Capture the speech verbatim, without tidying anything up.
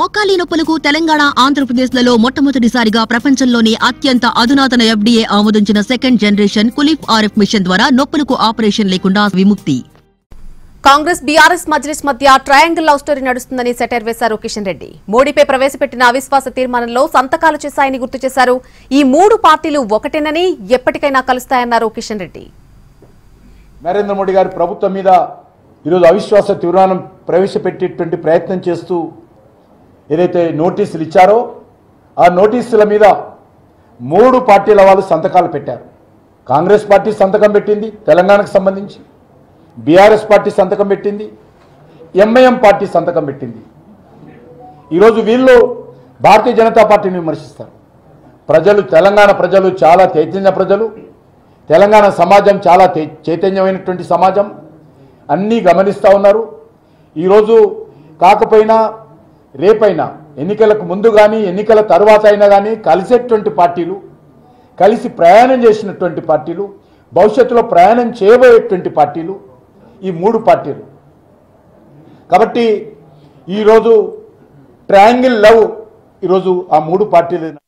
మోకాలి నొప్పులకు తెలంగాణ ఆంధ్రప్రదేశ్లలో మొట్టమొదటిసారిగా ప్రపంచంలోనే అత్యంత అధునాతన ఎఫ్డీఏ ఆమోదించిన second generation Coolief RF machine ద్వారా నొప్పులకు ఆపరేషన్ లేకుండా విముక్తి. కాంగ్రెస్ బీఆర్ఎస్ మజ్లిస్ మధ్య ట్రయాంగిల్ లవ్ స్టోరీ నడుస్తుందని సెటైర్ వేశారు కిషన్ రెడ్డి. మోడీపై ప్రవేశపెట్టిన అవిశ్వాస తీర్మానంలో సంతకాలు చేశాయని గుర్తు చేశారు. ఈ మూడు పార్టీలు ఒకటేనని ఎప్పటికైనా కలుస్తాయన్నారు కిషన్ రెడ్డి. నరేంద్ర మోడీ గారి ప్రభుత్వం మీద ఈరోజు అవిశ్వాస తీర్మానం ప్రవేశపెట్టేటువంటి ప్రయత్నం చేస్తూ ఏదైతే నోటీసులు ఇచ్చారో ఆ నోటీసుల మీద మూడు పార్టీల వాళ్ళు సంతకాలు పెట్టారు. కాంగ్రెస్ పార్టీ సంతకం పెట్టింది తెలంగాణకు సంబంధించి, బీఆర్ఎస్ పార్టీ సంతకం పెట్టింది, ఎంఐఎం పార్టీ సంతకం పెట్టింది. ఈరోజు వీళ్ళు భారతీయ జనతా పార్టీని విమర్శిస్తారు. ప్రజలు, తెలంగాణ ప్రజలు చాలా చైతన్య ప్రజలు, తెలంగాణ సమాజం చాలా చైతన్యమైనటువంటి సమాజం, అన్నీ గమనిస్తూ ఉన్నారు. ఈరోజు కాకపోయినా రేపైనా, ఎన్నికలకు ముందు కానీ ఎన్నికల తర్వాత అయినా కానీ కలిసేటువంటి పార్టీలు, కలిసి ప్రయాణం చేసినటువంటి పార్టీలు, భవిష్యత్తులో ప్రయాణం చేయబోయేటువంటి పార్టీలు ఈ మూడు పార్టీలు. కాబట్టి ఈరోజు ట్రయాంగిల్ లవ్ ఈరోజు ఆ మూడు పార్టీలు